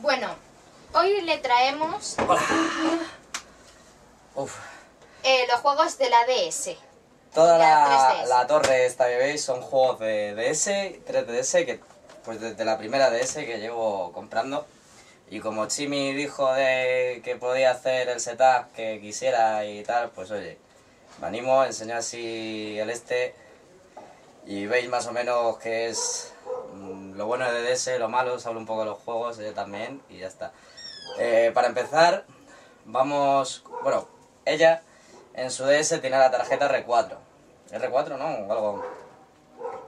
Bueno, hoy le traemos los juegos de la DS. Toda la torre esta que veis son juegos de DS, 3DS, que pues desde la primera DS que llevo comprando. Y como Chimi dijo de que podía hacer el setup que quisiera y tal, pues oye, me animo, enseño así el este y veis más o menos qué es lo bueno de DS, lo malo, os hablo un poco de los juegos también y ya está. Para empezar, vamos, bueno, ella en su DS tiene la tarjeta R4. R4, ¿no? O algo.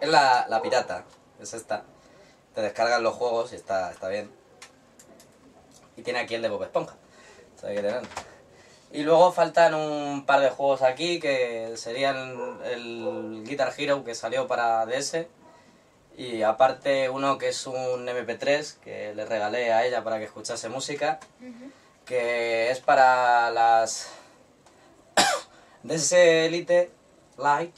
Es la pirata, es esta. Te descargan los juegos y está bien. Y tiene aquí el de Bob Esponja. Y luego faltan un par de juegos aquí que serían el Guitar Hero que salió para DS. Y aparte uno que es un MP3 que le regalé a ella para que escuchase música. Que es para las DS Elite Lite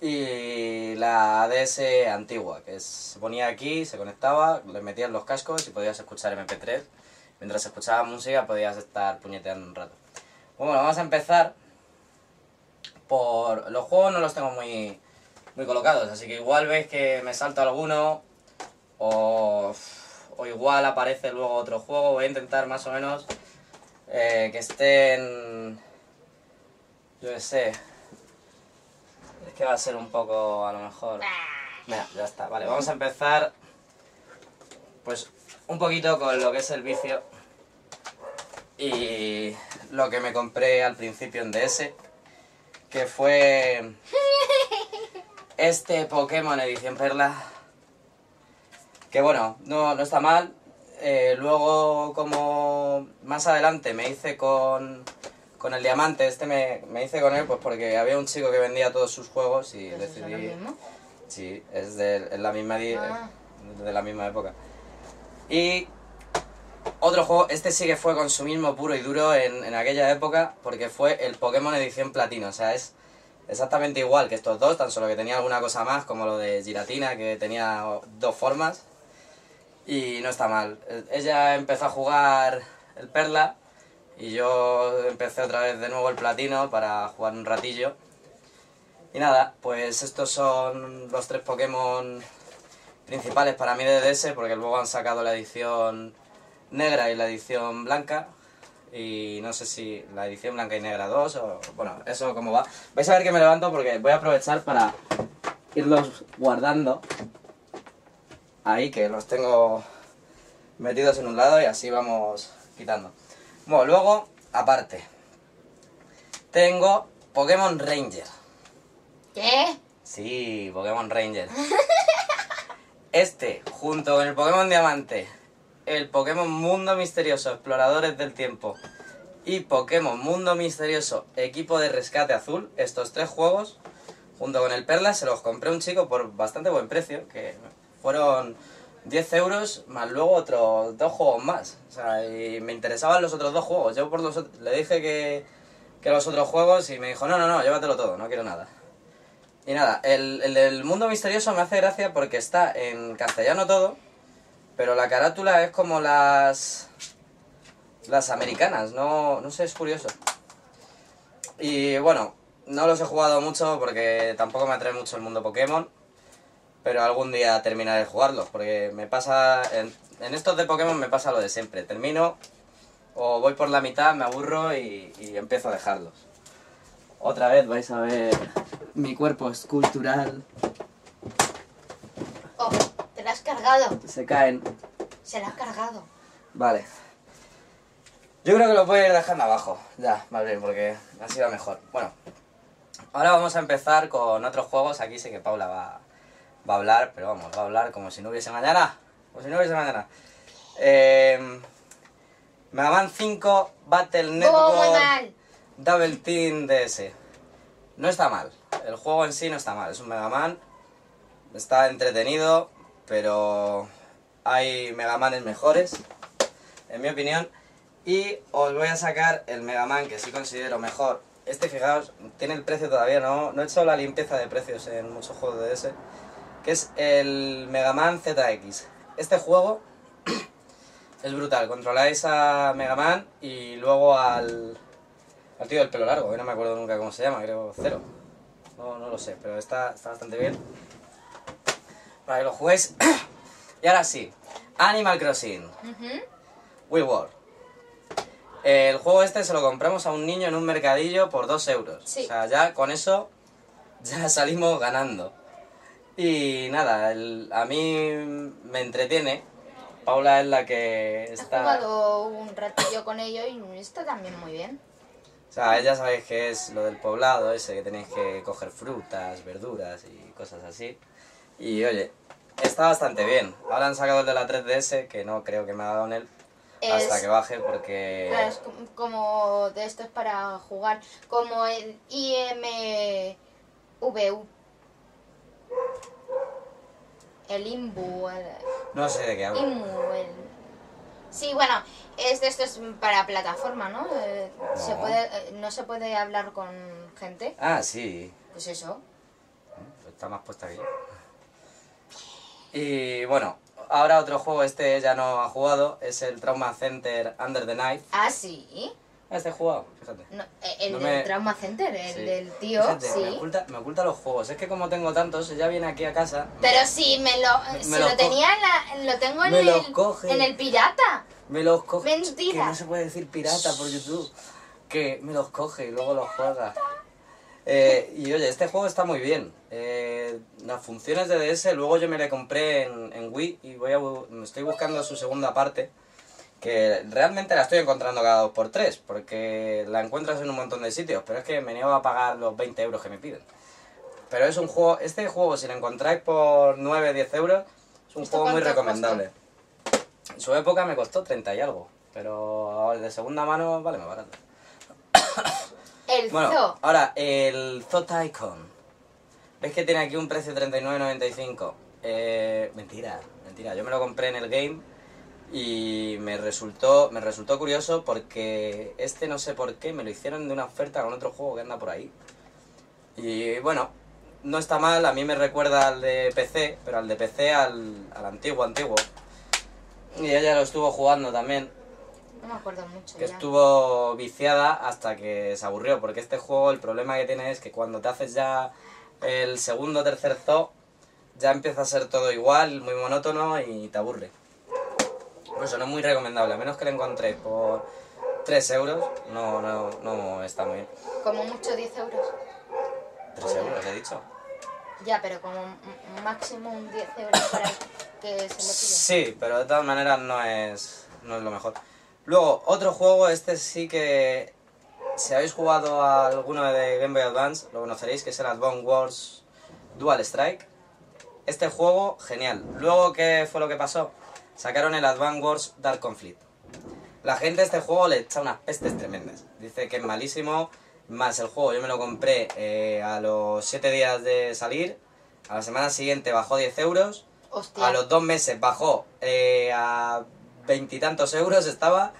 y la DS antigua. Que se ponía aquí, se conectaba, le metían los cascos y podías escuchar MP3. Mientras escuchabas música podías estar puñeteando un rato. Bueno, vamos a empezar por... Los juegos no los tengo muy colocados, así que igual veis que me salto alguno o igual aparece luego otro juego. Voy a intentar más o menos que estén... Yo qué sé... Es que va a ser un poco, a lo mejor... Mira, ya está. Vale, vamos a empezar... Pues... un poquito con lo que es el vicio y lo que me compré al principio en DS, que fue este Pokémon edición Perla, que bueno, no está mal. Luego, como más adelante me hice con el Diamante, este me hice con él pues porque había un chico que vendía todos sus juegos y decidí... ¿Es lo mismo? Sí, es de la misma época. Y otro juego, este sí que fue consumismo puro y duro en aquella época, porque fue el Pokémon edición Platino. O sea, es exactamente igual que estos dos, tan solo que tenía alguna cosa más, como lo de Giratina, que tenía dos formas. Y no está mal. Ella empezó a jugar el Perla y yo empecé otra vez de nuevo el Platino para jugar un ratillo. Y nada, pues estos son los tres Pokémon... principales para mí de DS, porque luego han sacado la edición negra y la edición blanca, y no sé si la edición blanca y negra 2 o... bueno, eso como va. Vais a ver que me levanto porque voy a aprovechar para irlos guardando ahí, que los tengo metidos en un lado y así vamos quitando. Bueno, luego, aparte, tengo Pokémon Ranger. ¿Qué? Sí, Pokémon Ranger. Este, junto con el Pokémon Diamante, el Pokémon Mundo Misterioso Exploradores del Tiempo y Pokémon Mundo Misterioso Equipo de Rescate Azul, estos tres juegos, junto con el Perla, se los compré a un chico por bastante buen precio, que fueron 10 euros más luego otros dos juegos más. O sea, y me interesaban los otros dos juegos. Yo le dije que los otros juegos y me dijo, no, llévatelo todo, no quiero nada. Y nada, el del Mundo Misterioso me hace gracia porque está en castellano todo, pero la carátula es como las americanas, no sé, es curioso. Y bueno, no los he jugado mucho porque tampoco me atrae mucho el mundo Pokémon, pero algún día terminaré de jugarlos, porque me pasa, en estos de Pokémon me pasa lo de siempre, termino o voy por la mitad, me aburro y empiezo a dejarlos. Otra vez vais a ver mi cuerpo escultural. Oh, te la has cargado. Se caen. Se la has cargado. Vale. Yo creo que lo voy a ir dejando abajo. Ya, más bien, porque así va mejor. Bueno, ahora vamos a empezar con otros juegos. Aquí sé que Paula va a hablar, pero vamos, va a hablar como si no hubiese mañana. Como si no hubiese mañana. Mega Man 5 Battle Network. ¡Oh, muy mal! Double Team DS. No está mal, el juego en sí no está mal, es un Mega Man, está entretenido, pero hay Mega Manes mejores, en mi opinión, y os voy a sacar el Mega Man que sí considero mejor. Este, fijaos, tiene el precio todavía, no he hecho la limpieza de precios en muchos juegos de DS, que es el Mega Man ZX. Este juego Es brutal, controláis a Mega Man y luego al tío del pelo largo, que no me acuerdo nunca cómo se llama, creo Cero. No lo sé, pero está bastante bien. Para que lo juguéis. Y ahora sí, Animal Crossing. Wii World. El juego este se lo compramos a un niño en un mercadillo por 2 euros. Sí. O sea, ya con eso ya salimos ganando. Y nada, a mí me entretiene. Paula es la que está... He jugado un ratillo con ello y está también muy bien. O sea, ya sabéis que es lo del poblado ese, que tenéis que coger frutas, verduras y cosas así. Y oye, está bastante bien. Ahora han sacado el de la 3DS, que no creo que me haga con él hasta que baje, porque... Claro, es como de estos para jugar, como el IMVU. El Imbu, no sé de qué hablo. Sí, bueno, esto es para plataforma, ¿no? No. ¿No se puede hablar con gente? Ah, sí. Pues eso. Está más puesta aquí. Y bueno, ahora otro juego, este ya no ha jugado, es el Trauma Center Under the Knife. Ah, sí. Este he jugado, fíjate. No, del Trauma Center, del tío, fíjate, sí. Me oculta los juegos, es que como tengo tantos, ella viene aquí a casa... Pero sí, lo tengo en el pirata. Me los coge. Mentira. Que no se puede decir pirata por YouTube. Que me los coge y luego los juega. Y oye, este juego está muy bien. Las funciones de DS, luego yo me la compré en Wii y me estoy buscando su segunda parte. Que realmente la estoy encontrando cada 2×3, porque la encuentras en un montón de sitios, pero es que me niego a pagar los 20 euros que me piden. Pero es un juego, este juego, si lo encontráis por 9-10 euros, es un juego muy recomendable. En su época me costó 30 y algo, pero de segunda mano vale más barato. Bueno, ahora, el Zoo Tycoon. ¿Ves que tiene aquí un precio de 39,95? Mentira, yo me lo compré en el game. Y me resultó curioso porque este no sé por qué me lo hicieron de una oferta con otro juego que anda por ahí. Y bueno, no está mal, a mí me recuerda al de PC, pero al de PC al antiguo. Y ella lo estuvo jugando también. No me acuerdo mucho. Que ya estuvo viciada hasta que se aburrió, porque este juego el problema que tiene es que cuando te haces ya el segundo o tercer zoo, ya empieza a ser todo igual, muy monótono y te aburre. Por eso no es muy recomendable, a menos que lo encontréis por 3 euros, no está muy bien. Como mucho 10 euros. 3 euros, he dicho. Ya, pero como máximo un 10 euros para que se lo pille. Sí, pero de todas maneras no es lo mejor. Luego, otro juego, este sí que... Si habéis jugado a alguno de Game Boy Advance, lo conoceréis, que es el Advance Wars Dual Strike. Este juego, genial. Luego, ¿qué fue lo que pasó? Sacaron el Advance Wars Dark Conflict. La gente a este juego le echa unas pestes tremendas. Dice que es malísimo, más el juego. Yo me lo compré a los 7 días de salir. A la semana siguiente bajó 10 euros. Hostia. A los 2 meses bajó a 20 y tantos euros estaba.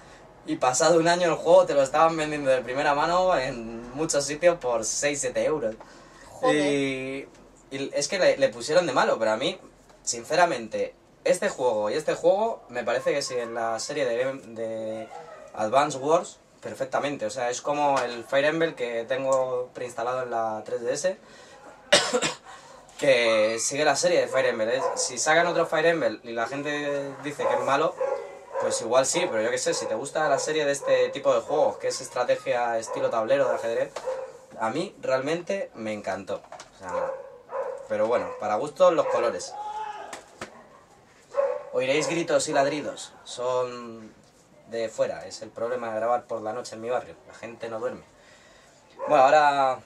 Y pasado un año el juego te lo estaban vendiendo de primera mano en muchos sitios por 6-7 euros. Joder. Y es que le pusieron de malo, pero a mí, sinceramente... Este juego y este juego me parece que sí, en la serie de Advance Wars, perfectamente. O sea, es como el Fire Emblem que tengo preinstalado en la 3DS, que sigue la serie de Fire Emblem. Si sacan otro Fire Emblem y la gente dice que es malo, pues igual sí, pero yo qué sé, si te gusta la serie de este tipo de juegos, que es estrategia estilo tablero de ajedrez, a mí realmente me encantó. O sea, pero bueno, para gustos los colores. Oiréis gritos y ladridos, son de fuera, es el problema de grabar por la noche en mi barrio, la gente no duerme. Bueno, ahora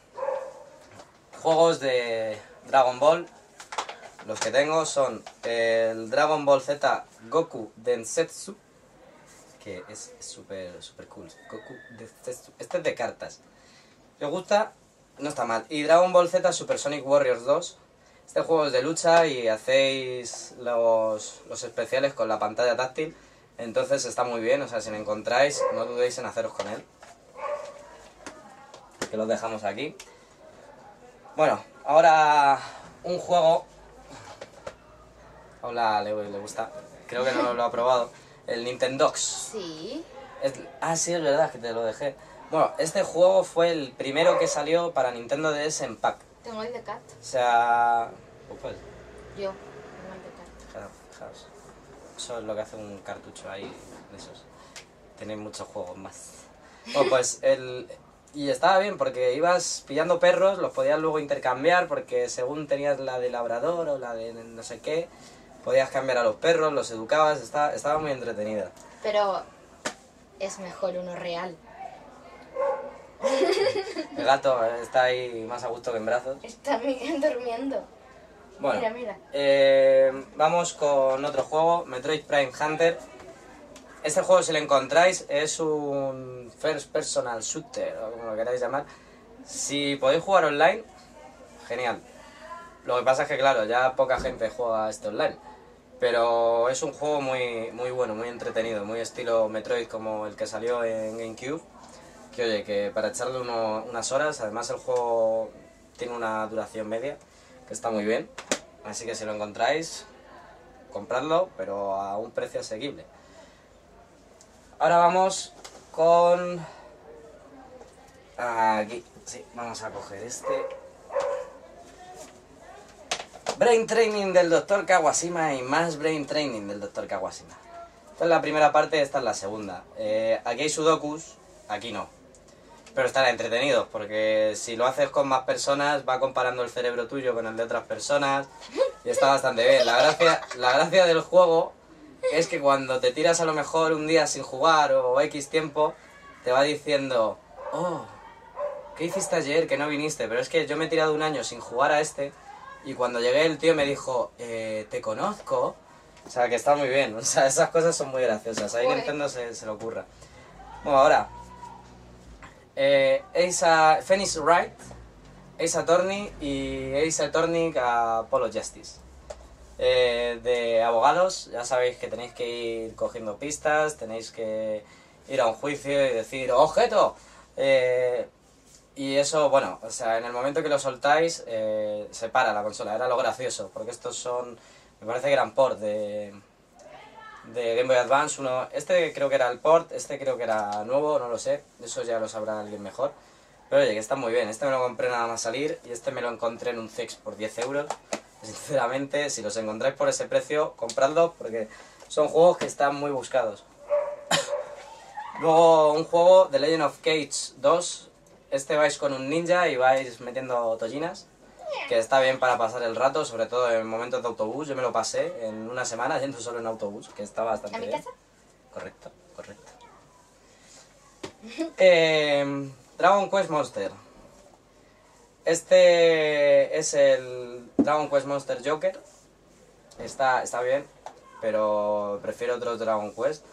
juegos de Dragon Ball, los que tengo son el Dragon Ball Z Goku Densetsu, que es súper cool, Goku Densetsu, este es de cartas, me gusta, no está mal, y Dragon Ball Z Super Sonic Warriors 2, Este juego es de lucha y hacéis los especiales con la pantalla táctil, entonces está muy bien, o sea, si lo encontráis, no dudéis en haceros con él. Que los dejamos aquí. Bueno, ahora un juego... Hola, le gusta. Creo que no lo ha probado. el Nintendox. Sí. Sí, es verdad que te lo dejé. Bueno, este juego fue el primero que salió para Nintendo DS en pack. Tengo el de Cat. O sea... Pues, yo tengo el de Cat. Fijaos. Eso es lo que hace un cartucho ahí de esos. Tenéis muchos juegos más. Bueno, pues el... Y estaba bien porque ibas pillando perros, los podías luego intercambiar porque según tenías la de labrador o la de no sé qué, podías cambiar a los perros, los educabas, estaba muy entretenida. Pero es mejor uno real. El gato está ahí más a gusto que en brazos. Está durmiendo. Bueno, mira, mira. Vamos con otro juego, Metroid Prime Hunter. Este juego, si lo encontráis, es un first personal shooter, o como lo queráis llamar. Si podéis jugar online, genial. Lo que pasa es que, claro, ya poca gente juega este online. Pero es un juego muy bueno, muy entretenido, muy estilo Metroid como el que salió en GameCube. Que oye, que para echarle unas horas, además el juego tiene una duración media, que está muy bien. Así que si lo encontráis, compradlo, pero a un precio asequible. Ahora vamos con... Aquí, sí, vamos a coger este. Brain Training del Dr. Kawashima y más Brain Training del Dr. Kawashima. Esta es la primera parte, esta es la segunda. Aquí hay sudokus, aquí no. Pero están entretenidos, porque si lo haces con más personas, va comparando el cerebro tuyo con el de otras personas. Y está bastante bien. La gracia del juego... Es que cuando te tiras a lo mejor un día sin jugar o X tiempo, te va diciendo, oh, ¿qué hiciste ayer que no viniste? Pero es que yo me he tirado un año sin jugar a este y cuando llegué el tío me dijo, ¿te conozco? O sea, que está muy bien, o sea, esas cosas son muy graciosas, ahí Nintendo se le ocurra. Bueno, ahora, Phoenix Wright, Ace Attorney y Ace Attorney Apollo Justice. De abogados, ya sabéis que tenéis que ir cogiendo pistas, tenéis que ir a un juicio y decir ¡objeto! Y eso, bueno, o sea, en el momento que lo soltáis se para la consola, era lo gracioso, porque estos son, me parece que eran port de Game Boy Advance, uno, este creo que era el port, este creo que era nuevo, no lo sé, eso ya lo sabrá alguien mejor, pero oye, que está muy bien, este me lo compré nada más salir y este me lo encontré en un CEX por 10 euros. Sinceramente, si los encontráis por ese precio, compradlos porque son juegos que están muy buscados. Luego un juego, The Legend of Kage 2. Este vais con un ninja y vais metiendo tollinas, que está bien para pasar el rato, sobre todo en momentos de autobús. Yo me lo pasé en una semana yendo solo en autobús, que está bastante bien. ¿A mi casa? Correcto, correcto. Dragon Quest Monster. Este es el Dragon Quest Monster Joker, está bien, pero prefiero otro Dragon Quest.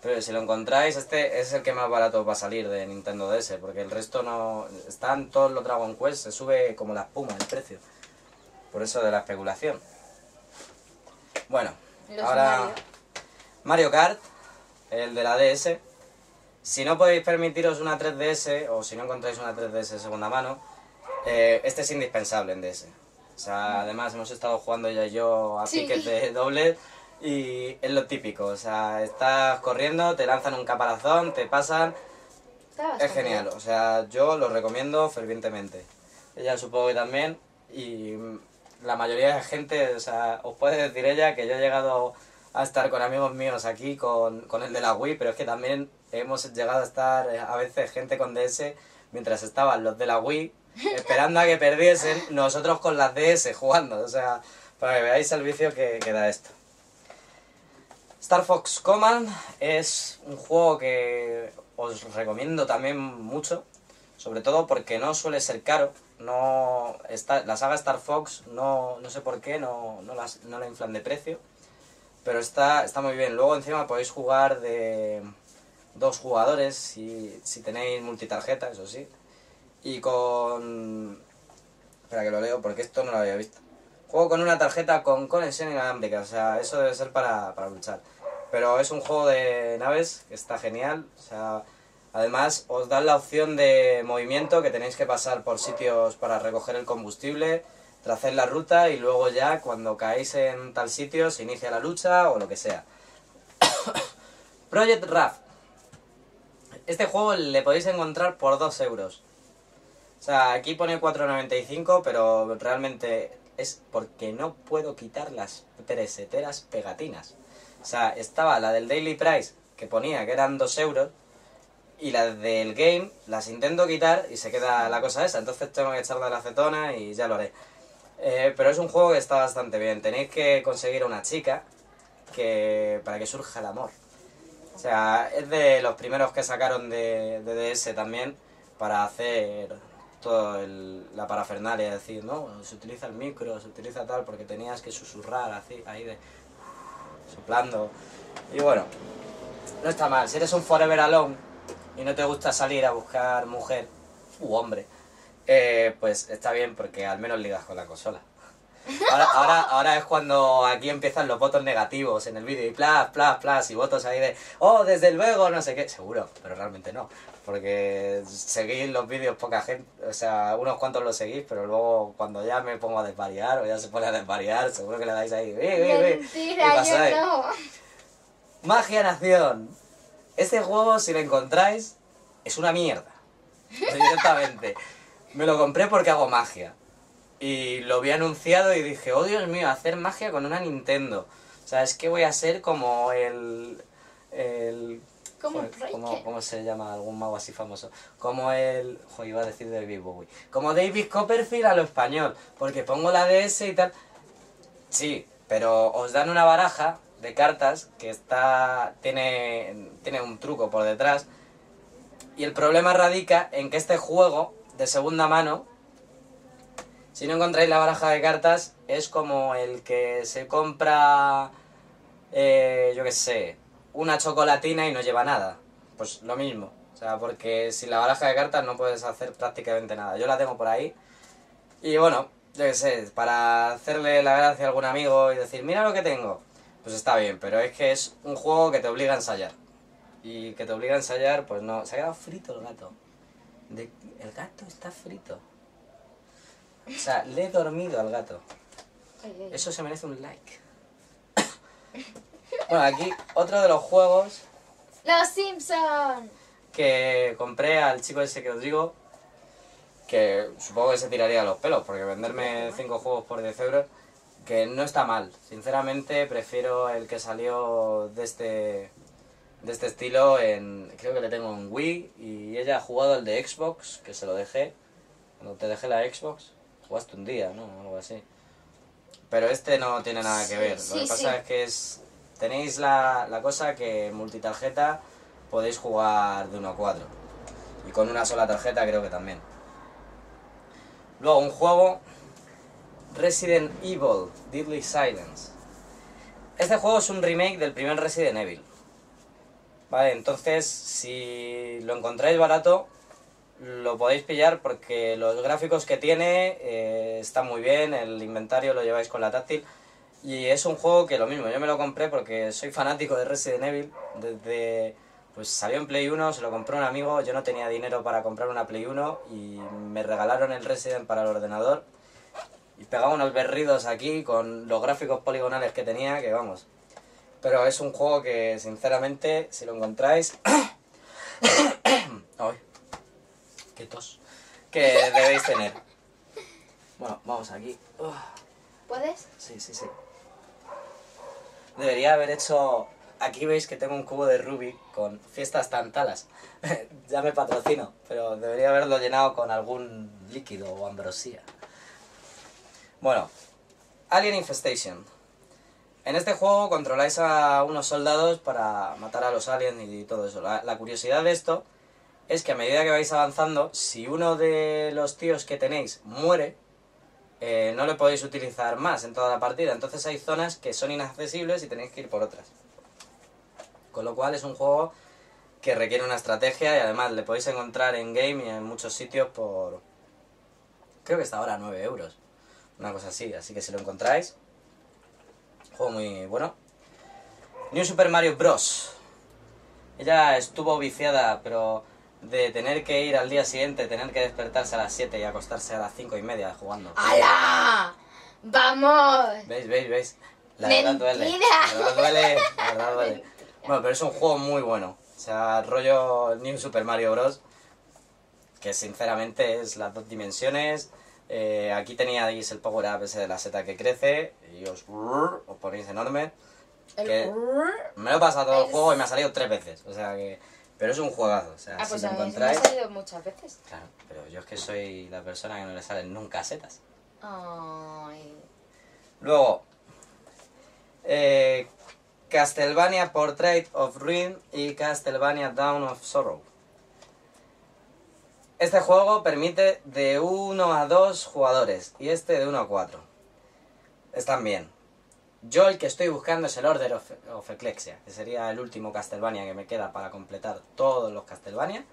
Pero si lo encontráis, este es el que más barato va a salir de Nintendo DS, porque el resto no... Están todos los Dragon Quest, se sube como la espuma el precio. Por eso de la especulación. Bueno, ahora Mario Kart, el de la DS. Si no podéis permitiros una 3DS, o si no encontráis una 3DS de segunda mano, este es indispensable en DS. O sea, además hemos estado jugando ella y yo a piques de dobles y es lo típico. O sea, estás corriendo, te lanzan un caparazón, te pasan. Es genial. O sea, yo lo recomiendo fervientemente. Ella supongo que también. Y la mayoría de gente, o sea, os puede decir ella que yo he llegado a estar con amigos míos aquí con el de la Wii, pero es que también hemos llegado a estar a veces gente con DS mientras estaban los de la Wii. Esperando a que perdiesen, nosotros con las DS jugando, o sea, para que veáis el vicio que da esto. Star Fox Command es un juego que os recomiendo también mucho, sobre todo porque no suele ser caro, la saga Star Fox no sé por qué, no la inflan de precio, pero está muy bien. Luego encima podéis jugar de dos jugadores si tenéis multitarjeta, eso sí. Y con... Espera que lo leo porque esto no lo había visto. Juego con una tarjeta con conexión inalámbrica, o sea, eso debe ser para luchar. Pero es un juego de naves que está genial, o sea... Además, os dan la opción de movimiento, que tenéis que pasar por sitios para recoger el combustible, trazar la ruta y luego ya, cuando caéis en tal sitio, se inicia la lucha o lo que sea. Project RAF. Este juego le podéis encontrar por 2 euros. O sea, aquí pone 4,95, pero realmente es porque no puedo quitar las peseteras pegatinas. O sea, estaba la del Daily Price, que ponía que eran 2 euros, y las del Game las intento quitar y se queda la cosa esa. Entonces tengo que echarle la acetona y ya lo haré. Pero es un juego que está bastante bien. Tenéis que conseguir a una chica para que surja el amor. O sea, es de los primeros que sacaron de DS también para hacer toda la parafernalia. Es decir, no, se utiliza el micro, se utiliza tal, porque tenías que susurrar así, ahí de soplando. Y bueno, no está mal. Si eres un Forever Alone y no te gusta salir a buscar mujer u hombre, pues está bien, porque al menos ligas con la consola. Ahora es cuando aquí empiezan los votos negativos en el vídeo, y plas, plas, plas, y votos ahí de oh, desde luego, no sé qué, seguro, pero realmente no, porque seguís los vídeos poca gente, o sea, unos cuantos los seguís, pero luego cuando ya me pongo a desvariar, o ya se pone a desvariar, seguro que le dais ahí, mentira, yo no. Magia Nación. Este juego, si lo encontráis, es una mierda, directamente. Me lo compré porque hago magia. Y lo vi anunciado y dije, oh Dios mío, hacer magia con una Nintendo. O sea, es que voy a ser como el ¿Cómo se llama? Algún mago así famoso. Como el... joder, iba a decir David Bowie. Como David Copperfield a lo español. Porque pongo la DS y tal. Sí, pero os dan una baraja de cartas que está... tiene un truco por detrás. Y el problema radica en que este juego de segunda mano, si no encontráis la baraja de cartas, es como el que se compra, yo qué sé, una chocolatina y no lleva nada. Pues lo mismo, o sea, porque sin la baraja de cartas no puedes hacer prácticamente nada. Yo la tengo por ahí y bueno, yo qué sé, para hacerle la gracia a algún amigo y decir, mira lo que tengo, pues está bien, pero es que es un juego que te obliga a ensayar. Y que te obliga a ensayar, pues no. Se ha quedado frito el gato. El gato está frito. O sea, le he dormido al gato. Eso se merece un like. Bueno, aquí otro de los juegos... ¡Los Simpsons! Que compré al chico ese que os digo, que supongo que se tiraría los pelos, porque venderme 5 juegos por 10 euros, que no está mal. Sinceramente, prefiero el que salió de este estilo en... creo que le tengo en Wii, y ella ha jugado el de Xbox, que se lo dejé. Cuando te dejé la Xbox... jugaste un día, ¿no? Algo así. Pero este no tiene nada que ver. Lo que pasa es que tenéis la cosa que multitarjeta podéis jugar de 1 a 4. Y con una sola tarjeta creo que también. Luego un juego... Resident Evil Deadly Silence. Este juego es un remake del primer Resident Evil. Vale, entonces si lo encontráis barato, lo podéis pillar, porque los gráficos que tiene están muy bien, el inventario lo lleváis con la táctil, y es un juego que lo mismo, yo me lo compré porque soy fanático de Resident Evil, desde pues salió en Play 1, se lo compró un amigo, yo no tenía dinero para comprar una Play 1 y me regalaron el Resident para el ordenador, y pegaba unos berridos aquí con los gráficos poligonales que tenía, que vamos. Pero es un juego que sinceramente, si lo encontráis, ay, que debéis tener. Bueno, vamos aquí. ¿Puedes? Sí. Debería haber hecho... Aquí veis que tengo un cubo de Rubik con fiestas tantalas. Ya me patrocino, pero debería haberlo llenado con algún líquido o ambrosía. Bueno, Alien Infestation. En este juego controláis a unos soldados para matar a los aliens y todo eso. La curiosidad de esto... es que a medida que vais avanzando, si uno de los tíos que tenéis muere, no le podéis utilizar más en toda la partida. Entonces hay zonas que son inaccesibles y tenéis que ir por otras. Con lo cual es un juego que requiere una estrategia, y además le podéis encontrar en Game y en muchos sitios por... creo que está ahora a 9 euros. Una cosa así, así que si lo encontráis, juego muy bueno. New Super Mario Bros. Ella estuvo viciada, pero... de tener que ir al día siguiente, tener que despertarse a las 7 y acostarse a las 5:30 jugando. ¡Hala! ¡Vamos! ¿Veis? La verdad duele. La verdad duele. Bueno, pero es un juego muy bueno. O sea, rollo New Super Mario Bros. Que sinceramente es las dos dimensiones. Aquí teníais el power up ese de la seta que crece y os ponéis enorme. Que me lo he pasado todo el juego y me ha salido 3 veces. O sea que... Pero es un juegazo, o sea, si pues lo encontráis... me ha salido muchas veces. Claro, pero yo es que soy la persona que no le salen nunca setas. Ay. Luego, Castlevania Portrait of Ruin y Castlevania Dawn of Sorrow. Este juego permite de 1 a 2 jugadores y este de 1 a 4. Están bien. Yo el que estoy buscando es el Order of Ecclesia, que sería el último Castlevania que me queda para completar todos los Castlevania.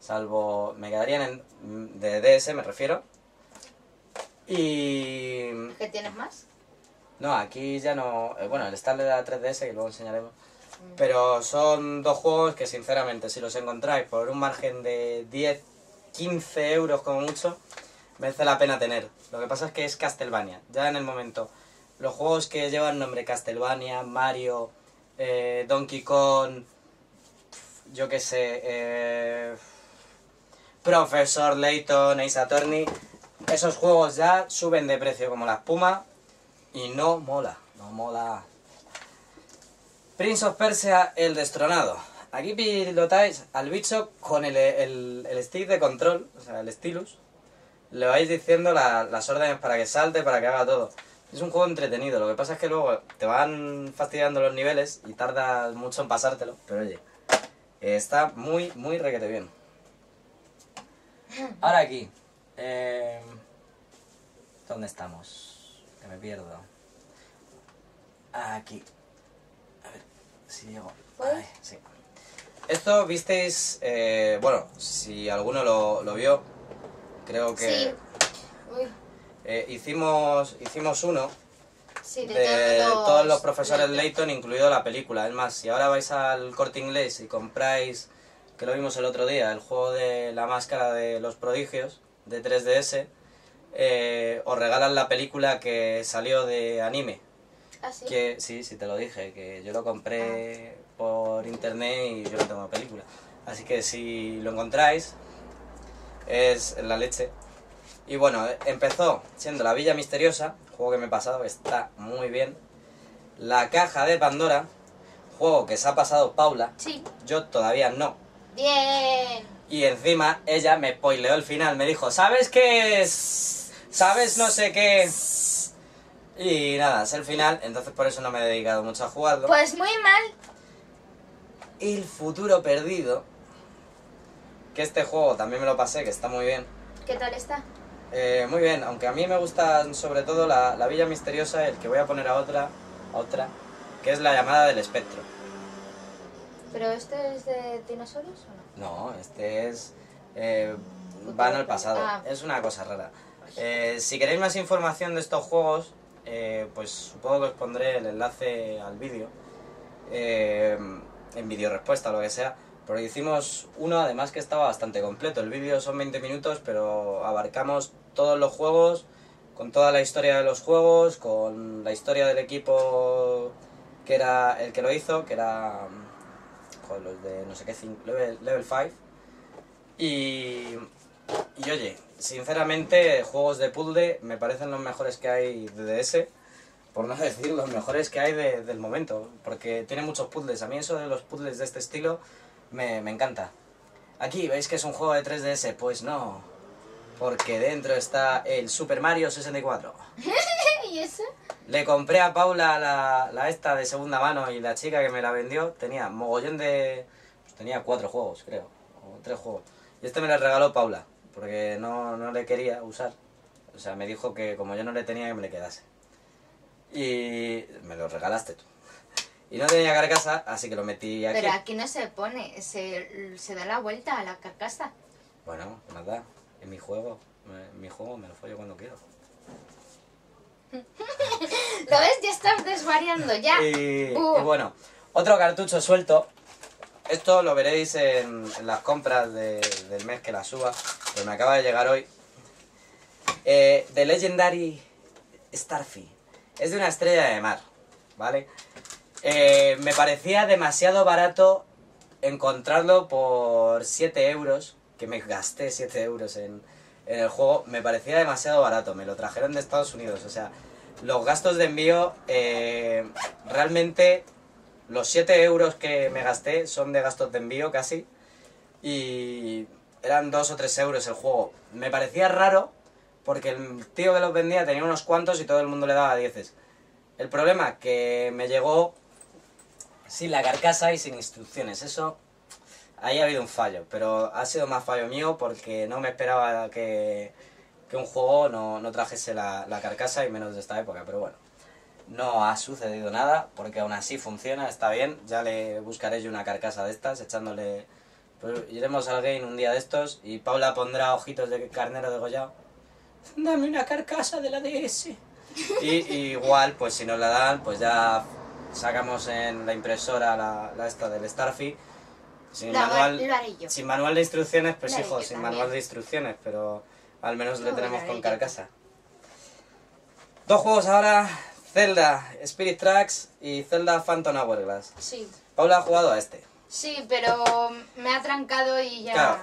Salvo... me quedarían en, de DS me refiero. Y... ¿qué tienes más? No, aquí ya no... bueno, el Star de la 3DS que luego enseñaremos. Pero son dos juegos que sinceramente si los encontráis por un margen de 10, 15 euros como mucho, merece la pena tener. Lo que pasa es que es Castlevania, ya en el momento... Los juegos que llevan nombre Castlevania, Mario, Donkey Kong, yo qué sé, Profesor Layton, Ace Attorney, esos juegos ya suben de precio como la espuma y no mola, no mola. Prince of Persia El Destronado. Aquí pilotáis al bicho con el stick de control, o sea, el stylus. Le vais diciendo las órdenes para que salte, para que haga todo. Es un juego entretenido, lo que pasa es que luego te van fastidiando los niveles y tardas mucho en pasártelo. Pero oye, está muy, muy requete bien. Ahora aquí, ¿dónde estamos? Que me pierdo. Aquí. A ver, si llego. Ay, sí. Esto visteis, bueno, si alguno lo vio, creo que... sí. Uy. Hicimos uno sí, de todos los profesores Layton, incluido la película. Es más, si ahora vais al Corte Inglés y compráis, que lo vimos el otro día, el juego de la máscara de los prodigios, de 3DS, os regalan la película que salió de anime. ¿Ah, sí? Que, sí, te lo dije, que yo lo compré por internet y yo no tengo la película. Así que si lo encontráis, es la leche. Y bueno, empezó siendo La Villa Misteriosa, juego que me he pasado, está muy bien. La Caja de Pandora, juego que se ha pasado Paula. Sí. Yo todavía no. Bien. Y encima ella me spoileó el final, me dijo, ¿sabes qué es? ¿Sabes no sé qué? Y nada, es el final, entonces por eso no me he dedicado mucho a jugarlo. Pues muy mal. El Futuro Perdido, que este juego también me lo pasé, que está muy bien. ¿Qué tal está? Muy bien, aunque a mí me gustan sobre todo la Villa Misteriosa, el que voy a poner a otra, que es La Llamada del Espectro. ¿Pero este es de dinosaurios o no? No, este es... van al pasado, es una cosa rara. Si queréis más información de estos juegos, pues supongo que os pondré el enlace al vídeo, en vídeo respuesta o lo que sea. Porque hicimos uno, además que estaba bastante completo. El vídeo son 20 minutos, pero abarcamos todos los juegos, con toda la historia de los juegos, con la historia del equipo que era el que lo hizo, que era joder, los de no sé qué, level 5. Y oye, sinceramente, juegos de puzzle me parecen los mejores que hay de DS, por no decir los mejores que hay del momento, porque tiene muchos puzzles. A mí eso de los puzzles de este estilo... Me encanta. Aquí veis que es un juego de 3DS, pues no, porque dentro está el Super Mario 64. ¿Y eso? Le compré a Paula la esta de segunda mano y la chica que me la vendió tenía mogollón de... pues tenía 4 juegos, creo, o 3 juegos. Y este me lo regaló Paula, porque no le quería usar. O sea, me dijo que como yo no le tenía que me le quedase. Y me lo regalaste tú. Y no tenía carcasa, así que lo metí aquí. Pero aquí no se pone, se da la vuelta a la carcasa. Bueno, nada, en mi juego me lo follo cuando quiero. ¿Lo ves? Ya estás desvariando, ya. Y bueno, otro cartucho suelto. Esto lo veréis en las compras del mes que la suba, que me acaba de llegar hoy. The Legendary Starfy. Es de una estrella de mar, ¿vale? Me parecía demasiado barato encontrarlo por 7 euros, que me gasté 7 euros en el juego, me parecía demasiado barato, me lo trajeron de Estados Unidos, o sea, los gastos de envío, realmente los 7 euros que me gasté son de gastos de envío casi, y eran 2 o 3 euros el juego. Me parecía raro porque el tío que los vendía tenía unos cuantos y todo el mundo le daba 10. El problema, que me llegó sin la carcasa y sin instrucciones. Eso, ahí ha habido un fallo, pero ha sido más fallo mío porque no me esperaba que un juego no trajese la carcasa, y menos de esta época, pero bueno. No ha sucedido nada, porque aún así funciona, está bien. Ya le buscaré yo una carcasa de estas, echándole... Pues iremos al game un día de estos y Paula pondrá ojitos de carnero degollado. Dame una carcasa de la DS. Y igual, pues si nos la dan, pues ya sacamos en la impresora la esta del Starfy. Sin manual de instrucciones, pues lo hijo, sin también. Manual de instrucciones, pero al menos le tenemos con carcasa. Dos juegos ahora, Zelda Spirit Tracks y Zelda Phantom Hourglass. Sí. Paula ha jugado a este. Sí, pero me ha trancado y ya... Claro,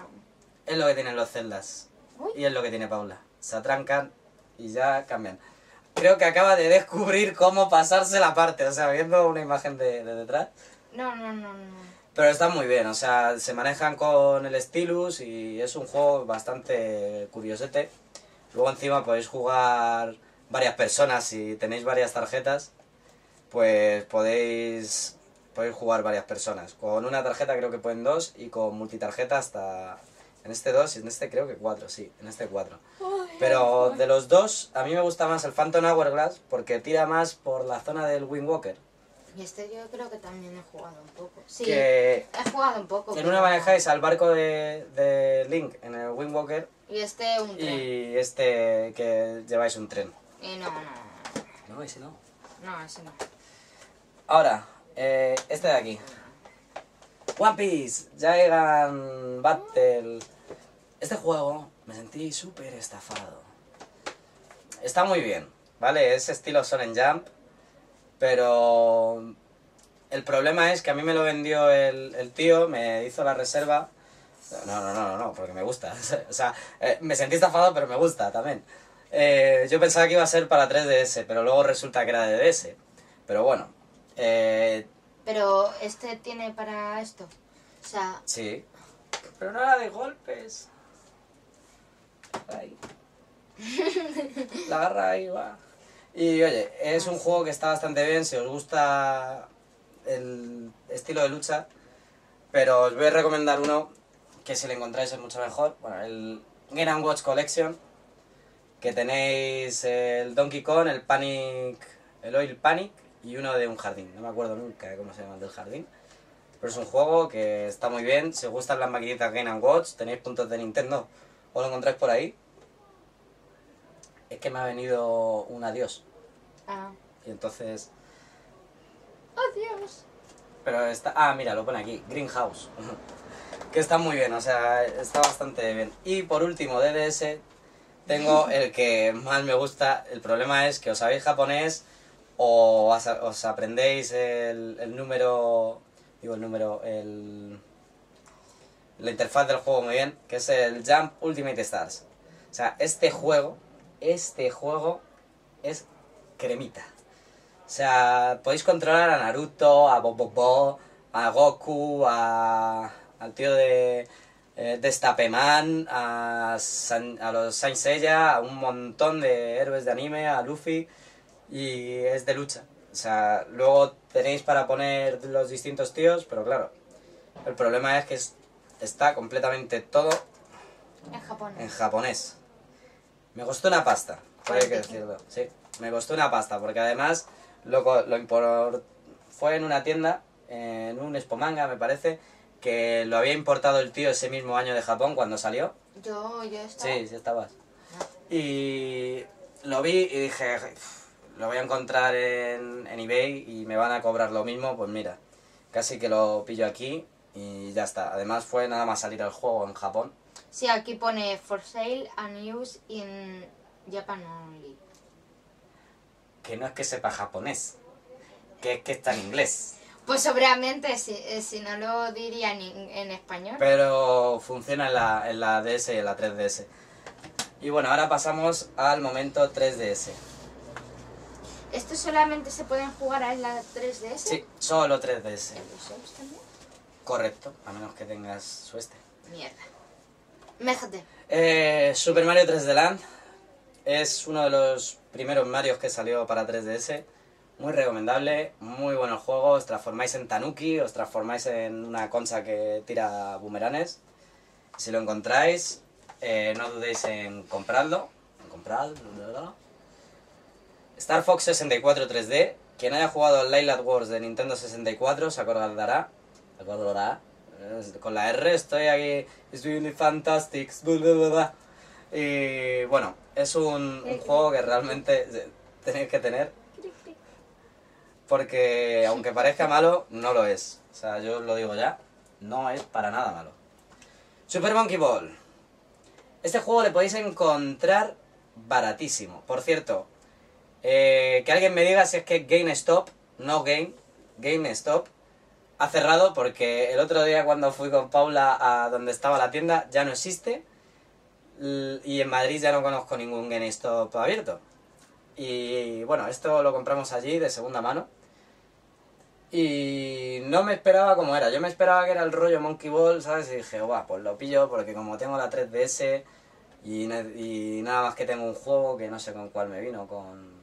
es lo que tienen los Zeldas. ¿Uy? Y es lo que tiene Paula. Se atrancan y ya cambian. Creo que acaba de descubrir cómo pasarse la parte, o sea, viendo una imagen de detrás. No. Pero está muy bien, o sea, se manejan con el stylus y es un juego bastante curiosete. Luego encima podéis jugar varias personas, si tenéis varias tarjetas, pues podéis jugar varias personas. Con una tarjeta creo que pueden 2 y con multitarjeta hasta... En este 2 y en este creo que 4, sí, en este 4. Pero de los 2 a mí me gusta más el Phantom Hourglass porque tira más por la zona del Wind Walker. Y este yo creo que también he jugado un poco. Sí, que he jugado un poco. En una manejáis al barco de Link en el Wind Walker. Y este un tren. Y este que lleváis un tren. Y no. No, ese no. No, ese no. Ahora... este de aquí, One Piece, Giant Battle. Este juego me sentí súper estafado. Está muy bien, ¿vale? Es estilo Shonen Jump, pero el problema es que a mí me lo vendió el tío, me hizo la reserva. No, porque me gusta. O sea, me sentí estafado, pero me gusta también. Yo pensaba que iba a ser para 3DS, pero luego resulta que era de DS. Pero bueno. Pero este tiene para esto, o sea... Sí. Pero no era de golpes. Ahí. La garra ahí va. Y oye, es un juego que está bastante bien si os gusta el estilo de lucha. Pero os voy a recomendar uno que si lo encontráis es mucho mejor. Bueno, el Game & Watch Collection. Que tenéis el Donkey Kong, el Panic, el Oil Panic. Y uno de un jardín, no me acuerdo nunca de cómo se llama el del jardín. Pero es un juego que está muy bien, si os gustan las maquinitas Game & Watch, tenéis puntos de Nintendo, os lo encontráis por ahí. Es que me ha venido un adiós. Ah. Y entonces... ¡Adiós! Pero está... Ah, mira, lo pone aquí, Greenhouse. Que está muy bien, o sea, está bastante bien. Y por último, DDS, tengo el que más me gusta. El problema es que os sabéis japonés... O os aprendéis el número, la interfaz del juego muy bien, que es el Jump Ultimate Stars. O sea, este juego es cremita. O sea, podéis controlar a Naruto, a Bobobo, a Goku, al tío de Stapeman, a los Saint Seiya, a un montón de héroes de anime, a Luffy... Y es de lucha, o sea, luego tenéis para poner los distintos tíos, pero claro, el problema es que está completamente todo en japonés. Me costó una pasta, hay que decirlo, sí, me costó una pasta, porque además fue en una tienda, en un Expo Manga me parece, que lo había importado el tío ese mismo año de Japón cuando salió. Yo estaba. Sí, estabas. No. Y lo vi y dije... Lo voy a encontrar en eBay y me van a cobrar lo mismo, pues mira, casi que lo pillo aquí y ya está. Además fue nada más salir al juego en Japón. Sí, aquí pone for sale and use in Japan only. Que no es que sepa japonés, que está en inglés. Pues seguramente si no lo diría en español. Pero funciona en la DS y en la 3DS. Y bueno, ahora pasamos al momento 3DS. ¿Estos solamente se pueden jugar en la 3DS? Sí, solo 3DS. ¿En los shops también? Correcto, a menos que tengas suerte. Mierda. Méjate. Super Mario 3D Land es uno de los primeros Marios que salió para 3DS. Muy recomendable, muy buenos juegos. Os transformáis en Tanuki, os transformáis en una concha que tira boomeranes. Si lo encontráis, no dudéis en comprarlo. Star Fox 64 3D. Quien haya jugado al Light Wars de Nintendo 64 se acordará. Con la R estoy aquí. It's really fantastic. Y bueno, es un juego que realmente tenéis que tener. Porque aunque parezca malo, no lo es. O sea, yo lo digo ya. No es para nada malo. Super Monkey Ball. Este juego le podéis encontrar baratísimo. Por cierto, que alguien me diga si es que GameStop, GameStop, ha cerrado, porque el otro día cuando fui con Paula a donde estaba la tienda ya no existe, y en Madrid ya no conozco ningún GameStop abierto. Y bueno, esto lo compramos allí de segunda mano y no me esperaba cómo era. Yo me esperaba que era el rollo Monkey Ball, ¿sabes? Y dije, guau, pues lo pillo porque como tengo la 3DS y nada más que tengo un juego que no sé con cuál me vino, con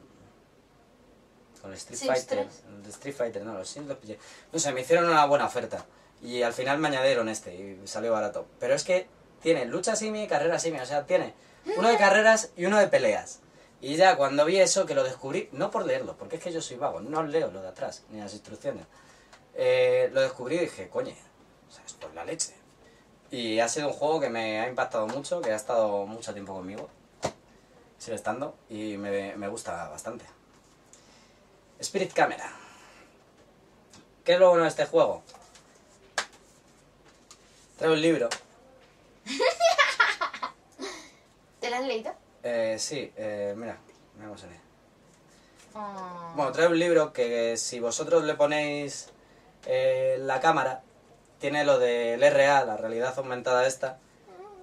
Street Fighter, no, los Sims los pillé. No sé, me hicieron una buena oferta y al final me añadieron este y salió barato. Pero es que tiene lucha simi y carrera simi, o sea, tiene uno de carreras y uno de peleas. Y ya cuando vi eso, que lo descubrí, no por leerlo, porque es que yo soy vago, no leo lo de atrás, ni las instrucciones. Lo descubrí y dije, coño, o sea, esto es la leche. Y ha sido un juego que me ha impactado mucho, que ha estado mucho tiempo conmigo, sigue estando, y me gusta bastante. Spirit Camera. ¿Qué es lo bueno de este juego? Traigo un libro. ¿Te lo has leído? Sí, mira, vamos a leer. Oh. Bueno, traigo un libro que si vosotros le ponéis la cámara, tiene lo del RA, la realidad aumentada esta,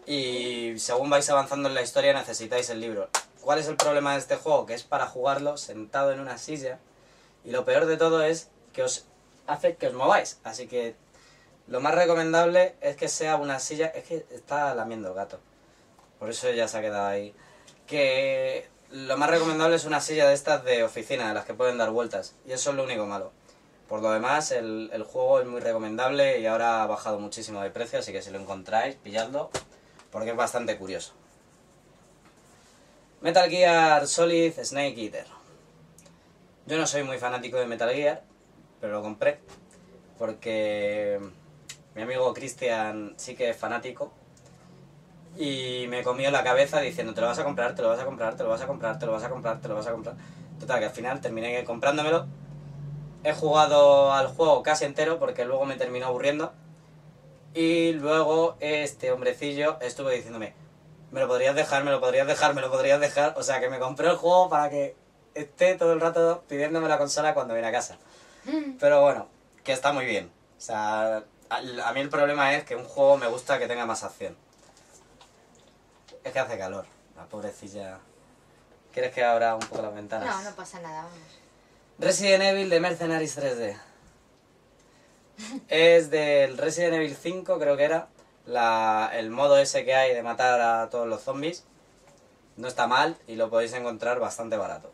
y según vais avanzando en la historia necesitáis el libro. ¿Cuál es el problema de este juego? Que es para jugarlo sentado en una silla. Y lo peor de todo es que os hace que os mováis, así que lo más recomendable es que sea una silla... Es que está lamiendo el gato, por eso ya se ha quedado ahí. Que lo más recomendable es una silla de estas de oficina, de las que pueden dar vueltas, y eso es lo único malo. Por lo demás, el juego es muy recomendable y ahora ha bajado muchísimo de precio, así que si lo encontráis, pilladlo, porque es bastante curioso. Metal Gear Solid Snake Eater. Yo no soy muy fanático de Metal Gear, pero lo compré porque mi amigo Cristian sí que es fanático y me comió la cabeza diciendo te lo vas a comprar, te lo vas a comprar, te lo vas a comprar, te lo vas a comprar, te lo vas a comprar. Total, que al final terminé comprándomelo. He jugado al juego casi entero porque luego me terminó aburriendo y luego este hombrecillo estuvo diciéndome me lo podrías dejar, me lo podrías dejar, me lo podrías dejar. O sea que me compré el juego para que... esté todo el rato pidiéndome la consola cuando viene a casa. Pero bueno, que está muy bien. O sea, a mí el problema es que un juego me gusta que tenga más acción. Es que hace calor, la pobrecilla. ¿Quieres que abra un poco las ventanas? No, no pasa nada, vamos. Resident Evil de Mercenaries 3D. Es del Resident Evil 5, creo que era. El modo ese que hay de matar a todos los zombies. No está mal y lo podéis encontrar bastante barato.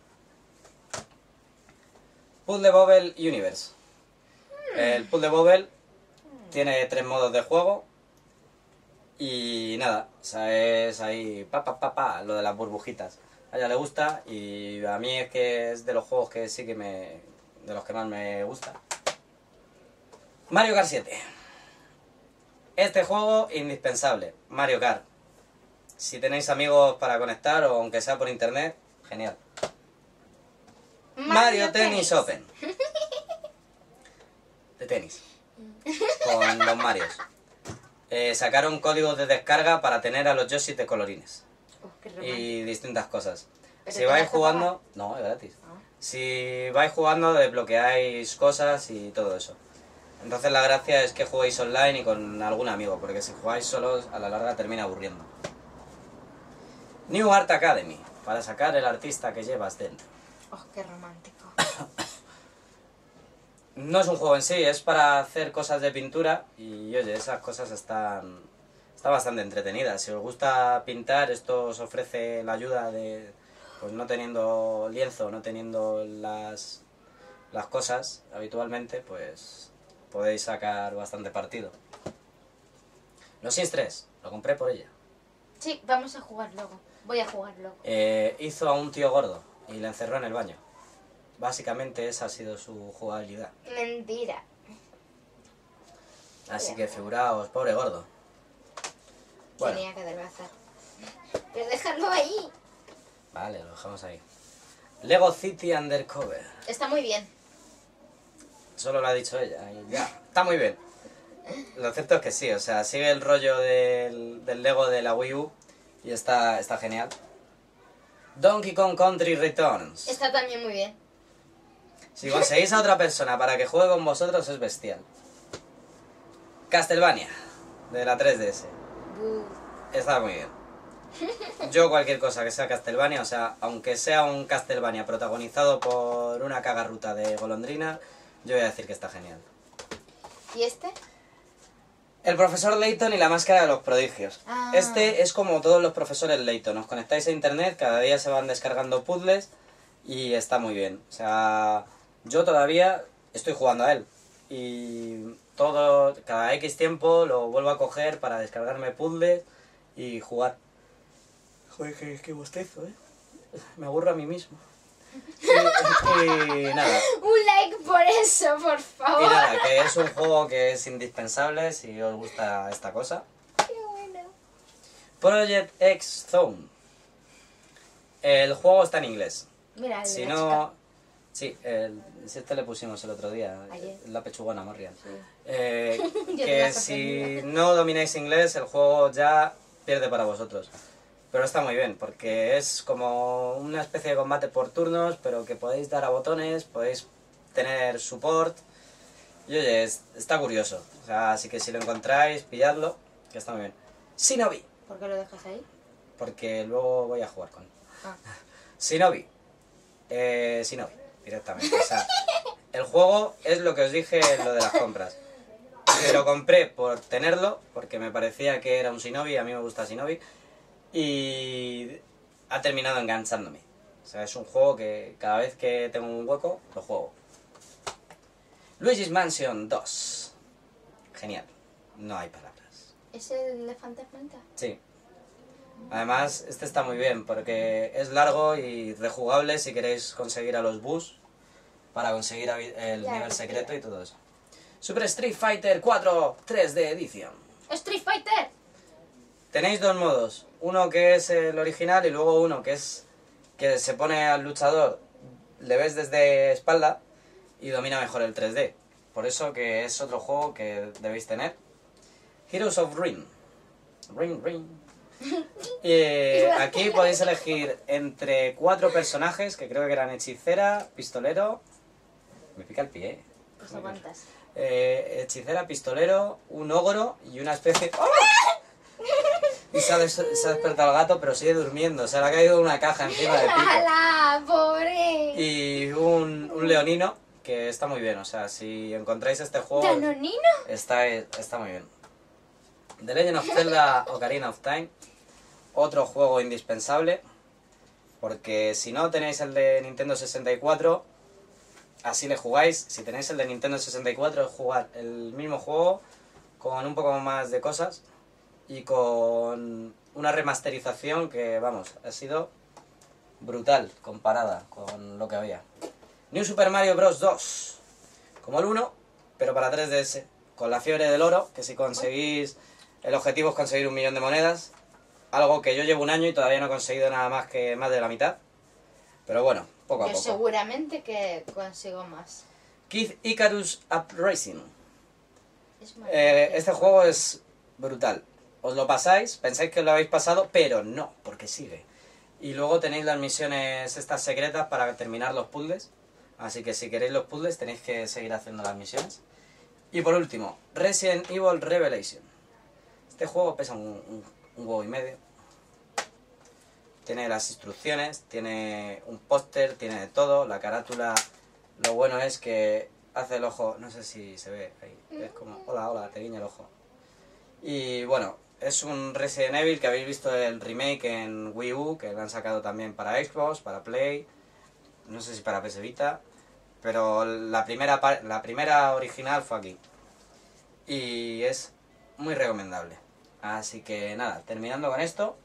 Puzzle Bobble Universe. El Puzzle Bobble tiene 3 modos de juego. Y nada, o sea, es ahí lo de las burbujitas. A ella le gusta y a mí es que es de los juegos que sí que de los que más me gusta. Mario Kart 7. Este juego indispensable, Mario Kart. Si tenéis amigos para conectar o aunque sea por internet, genial. Mario Tennis Open. De tenis. Con los Marios. Sacaron códigos de descarga para tener a los Yoshi de colorines. Y distintas cosas. Si vais jugando... No, es gratis. Si vais jugando desbloqueáis cosas y todo eso. Entonces la gracia es que juguéis online y con algún amigo, porque si jugáis solos a la larga termina aburriendo. New Art Academy, para sacar el artista que llevas dentro. ¡Oh, qué romántico! No es un juego en sí, es para hacer cosas de pintura y oye, esas cosas están bastante entretenidas. Si os gusta pintar, esto os ofrece la ayuda de, pues no teniendo lienzo, no teniendo las cosas habitualmente, pues podéis sacar bastante partido. Los Sims 3, lo compré por ella. Sí, vamos a jugar luego. Voy a jugar luego. Hizo a un tío gordo y le encerró en el baño. Básicamente esa ha sido su jugabilidad. Mentira. Así que figuraos, pobre gordo. Bueno. Tenía que adelgazar. Pero déjalo ahí. Vale, lo dejamos ahí. Lego City Undercover. Está muy bien. Solo lo ha dicho ella. Y ya. Está muy bien. Lo cierto es que sí, o sea, sigue el rollo del Lego de la Wii U y está genial. Donkey Kong Country Returns. Está también muy bien. Si conseguís a otra persona para que juegue con vosotros es bestial. Castlevania, de la 3DS. Está muy bien. Yo cualquier cosa que sea Castlevania, o sea, aunque sea un Castlevania protagonizado por una cagarruta de golondrina, yo voy a decir que está genial. ¿Y este? El profesor Layton y la máscara de los prodigios. Ah. Este es como todos los profesores Layton. Os conectáis a internet, cada día se van descargando puzzles y está muy bien. O sea, yo todavía estoy jugando a él. Y cada X tiempo lo vuelvo a coger para descargarme puzzles y jugar. Joder, qué bostezo, ¿eh? Me aburro a mí mismo. Y nada. Un like por eso, por favor. Y nada, que es un juego que es indispensable si os gusta esta cosa. Qué bueno. Project X Zone. El juego está en inglés. Mira, si no... Sí, si este le pusimos el otro día. Ayer. La pechugona morría. Sí. Que si no domináis inglés, el juego ya pierde para vosotros. Pero está muy bien, porque es como una especie de combate por turnos, pero que podéis dar a botones, podéis tener support. Y oye, está curioso. O sea, así que si lo encontráis, pilladlo, que está muy bien. Shinobi. ¿Por qué lo dejas ahí? Porque luego voy a jugar con él. Ah. Shinobi. Shinobi, directamente. O sea, el juego es lo que os dije en lo de las compras. Que lo compré por tenerlo, porque me parecía que era un Shinobi, a mí me gusta Shinobi. Y ha terminado enganchándome. O sea, es un juego que cada vez que tengo un hueco, lo juego. Luigi's Mansion 2. Genial. No hay palabras. ¿Es el de Fantasmenta? Sí. Además, este está muy bien porque es largo y rejugable si queréis conseguir a los bus para conseguir el nivel secreto y todo eso. Super Street Fighter 4 3D Edition. ¡Street Fighter! Tenéis dos modos, uno que es el original y luego uno que es que se pone al luchador, le ves desde espalda y domina mejor el 3D. Por eso que es otro juego que debéis tener. Heroes of Ruin. Ring, ring. Aquí podéis elegir entre cuatro personajes, que creo que eran hechicera, pistolero... Me pica el pie. Pues aguantas. Hechicera, pistolero, un ogro y una especie... ¡Oh! Y se ha despertado el gato, pero sigue durmiendo. Se le ha caído una caja encima de pico. ¡Hala, pobre! Y un leonino, que está muy bien. O sea, si encontráis este juego... ¿Leonino? Está muy bien. The Legend of Zelda Ocarina of Time. Otro juego indispensable. Porque si no tenéis el de Nintendo 64, así le jugáis. Si tenéis el de Nintendo 64, es jugar el mismo juego con un poco más de cosas. Y con una remasterización que, vamos, ha sido brutal comparada con lo que había. New Super Mario Bros. 2. Como el 1, pero para 3DS. Con la fiebre del oro, que si conseguís... El objetivo es conseguir 1.000.000 de monedas. Algo que yo llevo un año y todavía no he conseguido nada más que más de la mitad. Pero bueno, poco a poco. Yo seguramente que consigo más. Kid Icarus Uprising. Este juego es brutal. Os lo pasáis, pensáis que os lo habéis pasado, pero no, porque sigue. Y luego tenéis las misiones estas secretas para terminar los puzzles. Así que si queréis los puzzles tenéis que seguir haciendo las misiones. Y por último, Resident Evil Revelation. Este juego pesa un huevo y medio. Tiene las instrucciones, tiene un póster, tiene de todo. La carátula, lo bueno es que hace el ojo, no sé si se ve ahí, es como, hola, hola, te guiña el ojo. Y bueno, es un Resident Evil que habéis visto el remake en Wii U, que lo han sacado también para Xbox, para Play, no sé si para PS Vita, pero la primera original fue aquí. Y es muy recomendable. Así que nada, terminando con esto,